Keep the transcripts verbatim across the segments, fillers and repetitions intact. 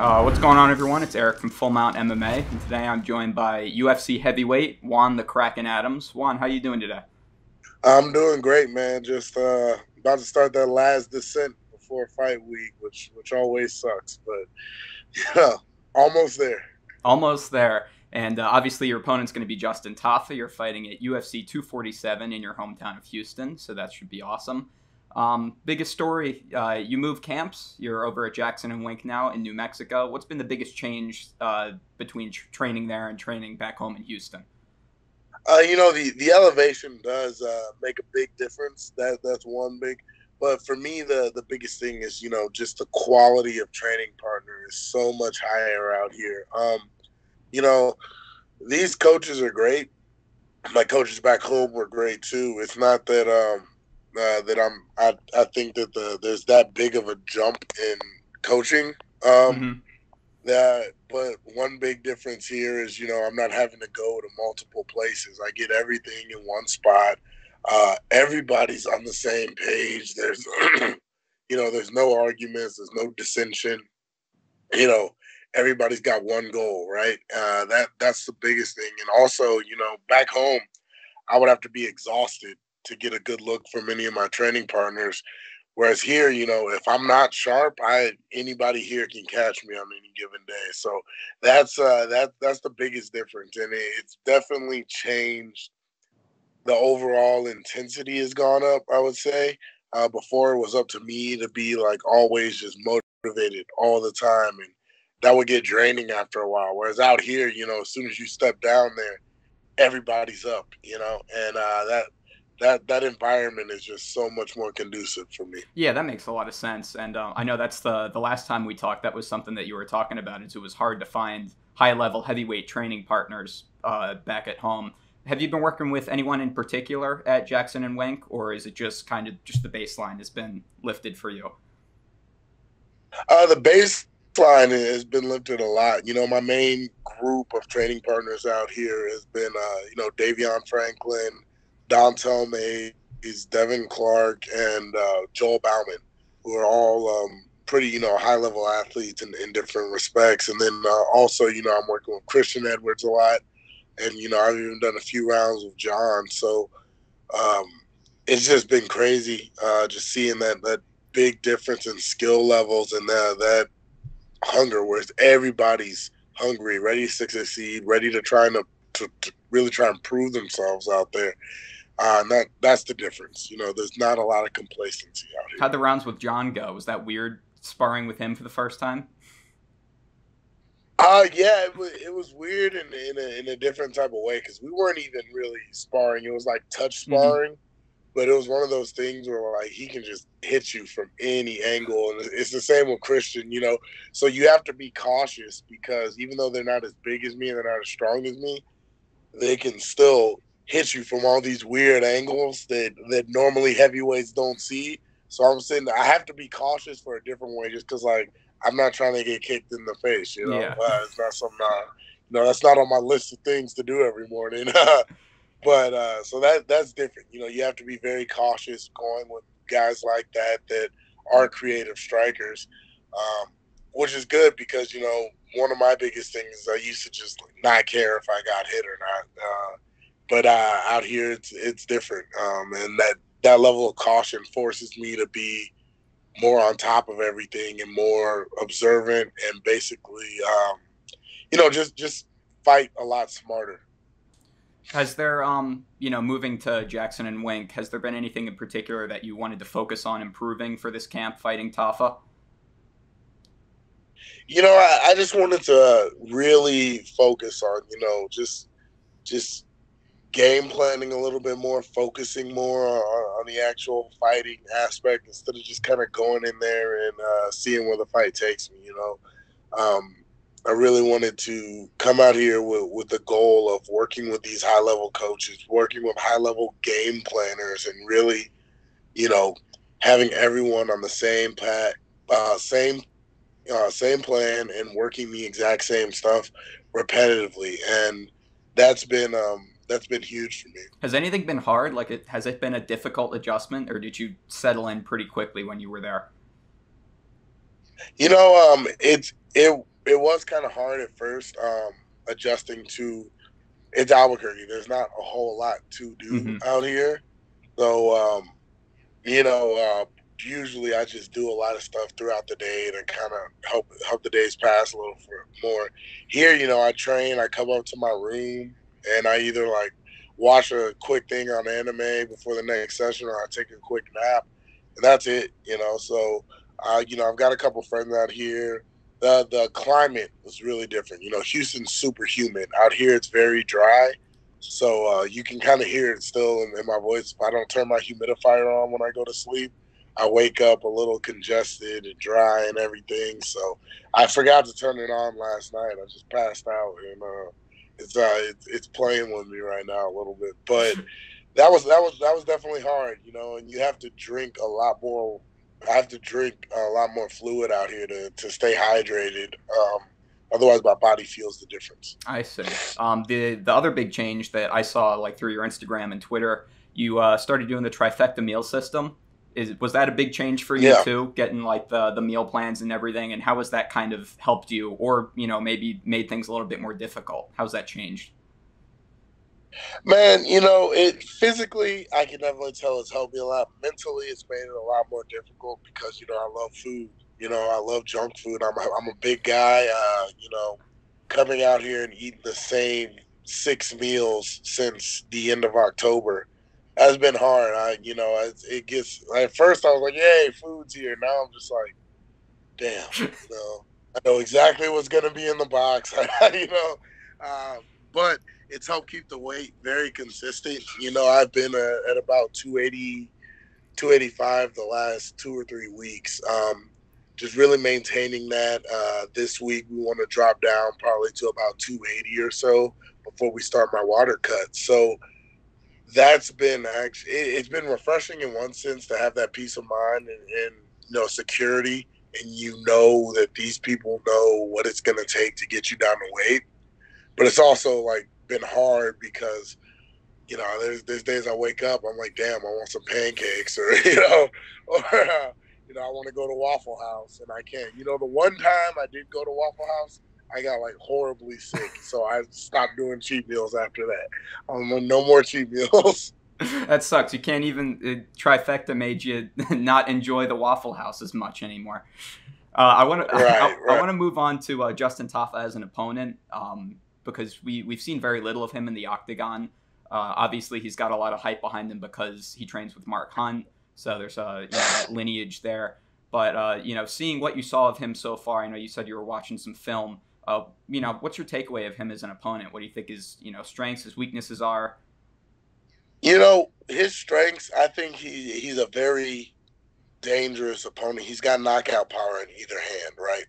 Uh, what's going on, everyone? It's Eric from Full Mount M M A, and today I'm joined by U F C heavyweight Juan the Kraken Adams. Juan, how you doing today? I'm doing great, man. Just uh, about to start that last descent before fight week, which which always sucks, but yeah, almost there. Almost there. And uh, obviously your opponent's going to be Justin Tafa. You're fighting at U F C two forty-seven in your hometown of Houston, so that should be awesome. Um, biggest story, uh, you moved camps. You're over at Jackson and Wink now in New Mexico. What's been the biggest change uh, between tr training there and training back home in Houston? Uh, you know, the, the elevation does uh, make a big difference. That That's one big. But for me, the, the biggest thing is, you know, just the quality of training partner is so much higher out here. Um, you know, these coaches are great. My coaches back home were great, too. It's not that um, – Uh, that I'm, I, I think that the there's that big of a jump in coaching. Um, mm-hmm. That, but one big difference here is, you know, I'm not having to go to multiple places. I get everything in one spot. Uh, everybody's on the same page. There's, you know, there's no arguments. There's no dissension. You know, everybody's got one goal, right? Uh, that that's the biggest thing. And also, you know, back home, I would have to be exhausted to get a good look from any of my training partners. Whereas here, you know, if I'm not sharp, I anybody here can catch me on any given day. So that's uh, that that's the biggest difference, and it, it's definitely changed. The overall intensity has gone up, I would say. Uh, before it was up to me to be like always just motivated all the time, and that would get draining after a while. Whereas out here, you know, as soon as you step down there, everybody's up, you know, and uh, that. That, that environment is just so much more conducive for me. Yeah, that makes a lot of sense. And uh, I know that's the, the last time we talked, that was something that you were talking about. Is it was hard to find high-level heavyweight training partners uh, back at home. Have you been working with anyone in particular at Jackson and Wink, or is it just kind of just the baseline has been lifted for you? Uh, the baseline has been lifted a lot. You know, my main group of training partners out here has been, uh, you know, Davion Franklin, Dontell May, is Devin Clark, and uh, Joel Bauman, who are all um, pretty, you know, high-level athletes in, in different respects. And then uh, also, you know, I'm working with Christian Edwards a lot, and, you know, I've even done a few rounds with Jon. So um, it's just been crazy uh, just seeing that, that big difference in skill levels and that, that hunger where everybody's hungry, ready to succeed, ready to try to, to, to really try and prove themselves out there. Uh, and that, that's the difference. You know, there's not a lot of complacency out here. How'd the rounds with Jon go? Was that weird sparring with him for the first time? Uh, yeah, it was, it was weird in, in, a, in a different type of way because we weren't even really sparring. It was like touch sparring, mm-hmm. but it was one of those things where, like, he can just hit you from any angle. And it's the same with Christian, you know. So you have to be cautious because even though they're not as big as me and they're not as strong as me, they can still hit you from all these weird angles that, that normally heavyweights don't see. So I'm saying I have to be cautious for a different way just because, like, I'm not trying to get kicked in the face, you know. Yeah. Uh, it's not something I, you know, that's not on my list of things to do every morning. but uh, so that that's different. You know, you have to be very cautious going with guys like that that are creative strikers, um, which is good because, you know, one of my biggest things is I used to just not care if I got hit or not. Uh, but uh, out here, it's it's different. Um, and that, that level of caution forces me to be more on top of everything and more observant and basically, um, you know, just, just fight a lot smarter. Has there, um, you know, moving to Jackson and Wink, has there been anything in particular that you wanted to focus on improving for this camp fighting Tafa? You know, I, I just wanted to really focus on, you know, just just game planning a little bit more, focusing more on, on the actual fighting aspect instead of just kind of going in there and uh, seeing where the fight takes me, you know. Um, I really wanted to come out here with, with the goal of working with these high-level coaches, working with high-level game planners and really, you know, having everyone on the same path, uh, same Uh, same plan and working the exact same stuff repetitively, and that's been um, that's been huge for me. Has anything been hard? Like, it, has it been a difficult adjustment, or did you settle in pretty quickly when you were there? You know, um, it it it was kind of hard at first, um, adjusting to. It's Albuquerque. There's not a whole lot to do mm-hmm. out here, so um, you know, uh, usually I just do a lot of stuff throughout the day to kind of help help the days pass a little more. Here, you know, I train. I come up to my room and I either like watch a quick thing on anime before the next session, or I take a quick nap, and that's it. You know, so uh, you know, I've got a couple friends out here. The the climate was really different. You know, Houston's super humid. Out here, it's very dry. So uh, you can kind of hear it still in, in my voice. If I don't turn my humidifier on when I go to sleep, I wake up a little congested and dry and everything. So I forgot to turn it on last night. I just passed out, and uh, it's uh, it, it's playing with me right now a little bit. But that was that was that was definitely hard, you know. And you have to drink a lot more. I have to drink a lot more fluid out here to, to stay hydrated. Um, otherwise, my body feels the difference. I see. Um, the the other big change that I saw, like through your Instagram and Twitter, you uh, started doing the Trifecta meal system. Is was that a big change for you yeah. too? Getting like the the meal plans and everything, and how has that kind of helped you, or you know maybe made things a little bit more difficult? How's that changed? Man, you know, it physically, I can definitely tell it's helped me a lot. Mentally, it's made it a lot more difficult because, you know, I love food. You know, I love junk food. I'm a, I'm a big guy, uh, you know, coming out here and eating the same six meals since the end of October has been hard. I, you know, it, it gets, at first I was like, yay, food's here. Now I'm just like, damn, you know, I know exactly what's going to be in the box, you know, uh, but it's helped keep the weight very consistent. You know, I've been uh, at about two eighty, two eighty-five the last two or three weeks. Um, just really maintaining that. Uh, this week we want to drop down probably to about two eighty or so before we start my water cut. So that's been actually, it, it's been refreshing in one sense to have that peace of mind and, and you know, security. And you know that these people know what it's going to take to get you down to weight. But it's also like, been hard because you know there's there's days I wake up I'm like damn I want some pancakes or you know or uh, you know I want to go to Waffle House and I can't. You know the one time I did go to Waffle House I got like horribly sick, so I stopped doing cheat meals after that. Um, no more cheat meals. That sucks. You can't even it, Trifecta made you not enjoy the Waffle House as much anymore. Uh, I want right, I, I, right. I want to move on to uh, Justin Tafa as an opponent. Um, because we, we've seen very little of him in the octagon. Uh, obviously, he's got a lot of hype behind him because he trains with Mark Hunt, so there's a you know, that lineage there. But, uh, you know, seeing what you saw of him so far, I know you said you were watching some film. Uh, you know, what's your takeaway of him as an opponent? What do you think his you know, strengths, his weaknesses are? You know, his strengths, I think he he's a very dangerous opponent. He's got knockout power in either hand, right?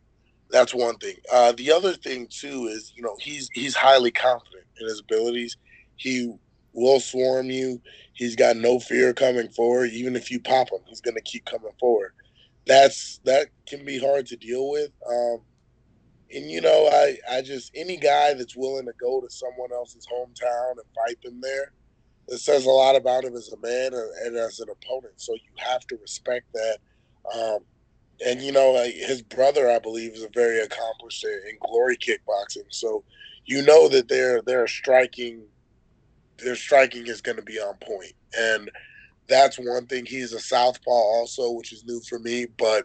That's one thing. Uh, the other thing, too, is, you know, he's he's highly confident in his abilities. He will swarm you. He's got no fear coming forward. Even if you pop him, he's going to keep coming forward. That's that can be hard to deal with. Um, and, you know, I, I just any guy that's willing to go to someone else's hometown and fight them there, it says a lot about him as a man and as an opponent. So you have to respect that. Um And, you know, like his brother, I believe, is a very accomplished in Glory kickboxing. So, you know that their their striking, their striking is going to be on point. And that's one thing. He's a southpaw also, which is new for me. But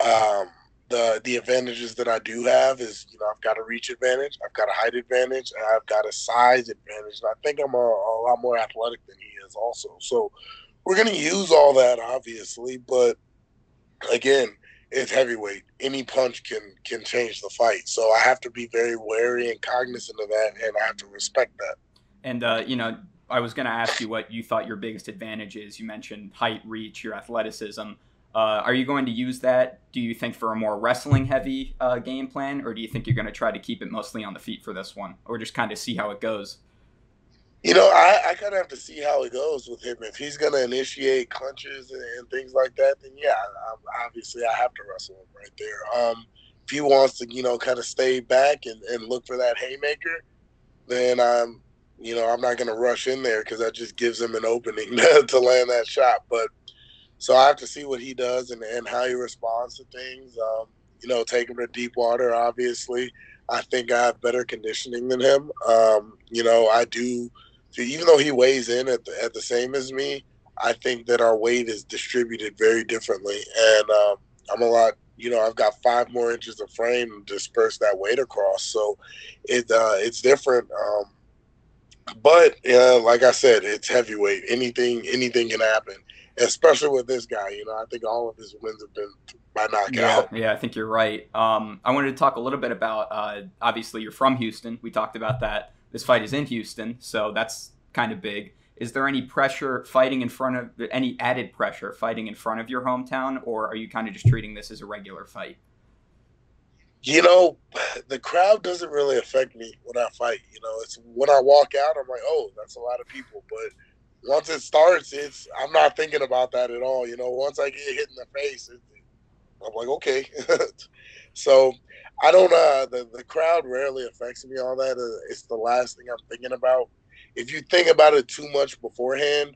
um, the the advantages that I do have is, you know, I've got a reach advantage, I've got a height advantage, and I've got a size advantage. And I think I'm a, a lot more athletic than he is also. So, we're going to use all that, obviously, but again, it's heavyweight. Any punch can can change the fight. So I have to be very wary and cognizant of that, and I have to respect that. And, uh, you know, I was going to ask you what you thought your biggest advantage is. You mentioned height, reach, your athleticism. Uh, are you going to use that, do you think, for a more wrestling-heavy uh, game plan, or do you think you're going to try to keep it mostly on the feet for this one, or just kind of see how it goes? You know, I, I kind of have to see how it goes with him. If he's going to initiate clinches and, and things like that, then yeah, I, obviously I have to wrestle him right there. Um, if he wants to, you know, kind of stay back and, and look for that haymaker, then I'm, you know, I'm not going to rush in there because that just gives him an opening to, to land that shot. But So I have to see what he does and, and how he responds to things. Um, you know, take him to deep water, obviously. I think I have better conditioning than him. Um, you know, I do, even though he weighs in at the, at the same as me, I think that our weight is distributed very differently. And um, I'm a lot, you know, I've got five more inches of frame to disperse that weight across. So it uh, it's different. Um, but uh, like I said, it's heavyweight. Anything, anything can happen, especially with this guy. You know, I think all of his wins have been by knockout. Yeah, yeah, I think you're right. Um, I wanted to talk a little bit about, uh, obviously you're from Houston. We talked about that. This fight is in Houston, so that's kind of big. Is there any pressure fighting in front of, any added pressure fighting in front of your hometown, or are you kind of just treating this as a regular fight? You know, the crowd doesn't really affect me when I fight. You know, it's when I walk out, I'm like, oh, that's a lot of people. But once it starts, it's I'm not thinking about that at all. You know, once I get hit in the face, it, I'm like, okay. So I don't, uh, the, the crowd rarely affects me all that. It's the last thing I'm thinking about. If you think about it too much beforehand,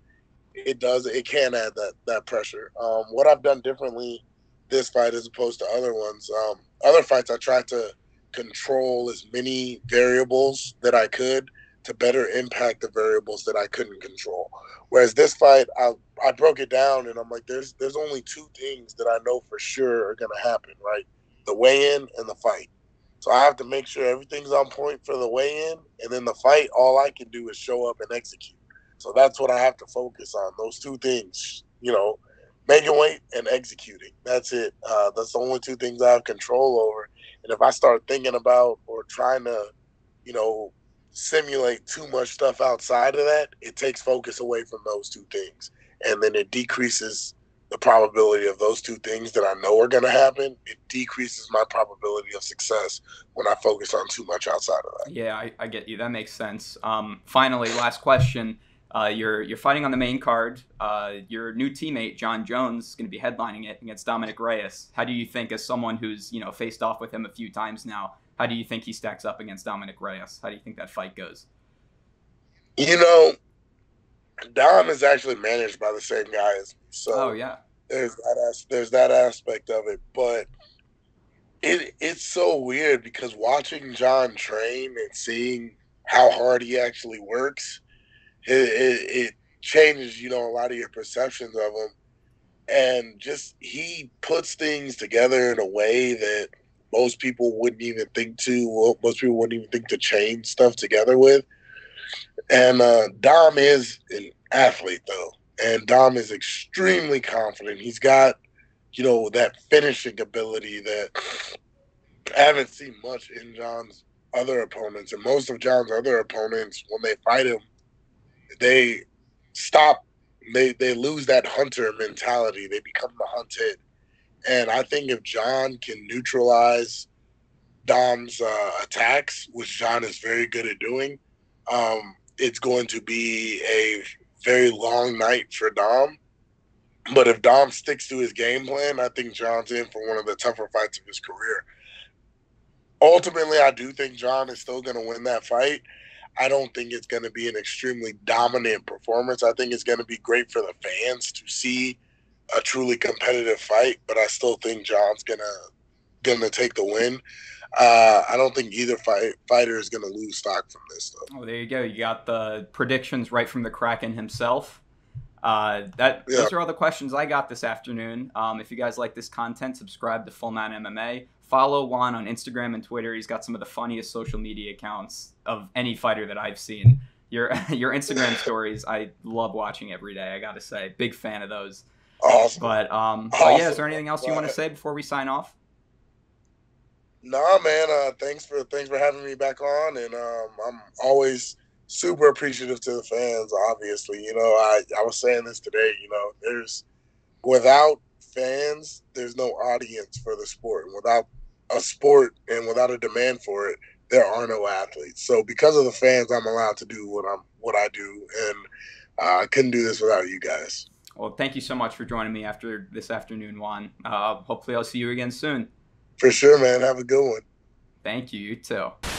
it does. It can add that that pressure. Um, what I've done differently this fight as opposed to other ones, um, other fights, I tried to control as many variables that I could to better impact the variables that I couldn't control. Whereas this fight, I I broke it down and I'm like, there's there's only two things that I know for sure are gonna happen, right? The weigh-in and the fight. So I have to make sure everything's on point for the weigh-in, and then the fight, all I can do is show up and execute. So that's what I have to focus on, those two things, you know, making weight and executing. That's it. Uh, that's the only two things I have control over. And if I start thinking about or trying to, you know, simulate too much stuff outside of that, it takes focus away from those two things. And then it decreases the probability of those two things that I know are going to happen. It decreases my probability of success when I focus on too much outside of that. Yeah, I, I get you. That makes sense. Um, finally, last question. Uh, you're you're fighting on the main card. Uh, your new teammate, Jon Jones, is going to be headlining it against Dominic Reyes. How do you think, as someone who's, you know, faced off with him a few times now, how do you think he stacks up against Dominic Reyes? How do you think that fight goes? You know, Dom is actually managed by the same guy as me. So oh, yeah. There's that as there's that aspect of it, but it it's so weird because watching Jon train and seeing how hard he actually works, it, it, it changes, you know, a lot of your perceptions of him, and just he puts things together in a way that most people wouldn't even think to. Most people wouldn't even think to chain stuff together with. And uh, Dom is an athlete, though. And Dom is extremely confident. He's got, you know, that finishing ability that I haven't seen much in Jon's other opponents. And most of Jon's other opponents, when they fight him, they stop. They, they lose that hunter mentality. They become the hunted. And I think if Jon can neutralize Dom's uh, attacks, which Jon is very good at doing, um, it's going to be a very long night for Dom. But if Dom sticks to his game plan, I think Jon's in for one of the tougher fights of his career. Ultimately, I do think Jon is still going to win that fight. I don't think it's going to be an extremely dominant performance. I think it's going to be great for the fans to see a truly competitive fight, but I still think Jon's gonna gonna take the win. Uh, I don't think either fight, fighter is gonna lose stock from this, though. Oh, there you go. You got the predictions right from the Kraken himself. Uh, that yeah. Those are all the questions I got this afternoon. Um, if you guys like this content, subscribe to Full Mount M M A. Follow Juan on Instagram and Twitter. He's got some of the funniest social media accounts of any fighter that I've seen. Your your Instagram stories, I love watching every day. I gotta say, big fan of those. Awesome. But um, awesome. But yeah, is there anything else you want to say before we sign off? Nah, man. Uh, thanks for thanks for having me back on, and um, I'm always super appreciative to the fans. Obviously, you know, I I was saying this today. You know, there's without fans, there's no audience for the sport. Without a sport and without a demand for it, there are no athletes. So because of the fans, I'm allowed to do what I'm what I do, and uh, I couldn't do this without you guys. Well, thank you so much for joining me after this afternoon, Juan. Uh, hopefully I'll see you again soon. For sure, man. Have a good one. Thank you. You too.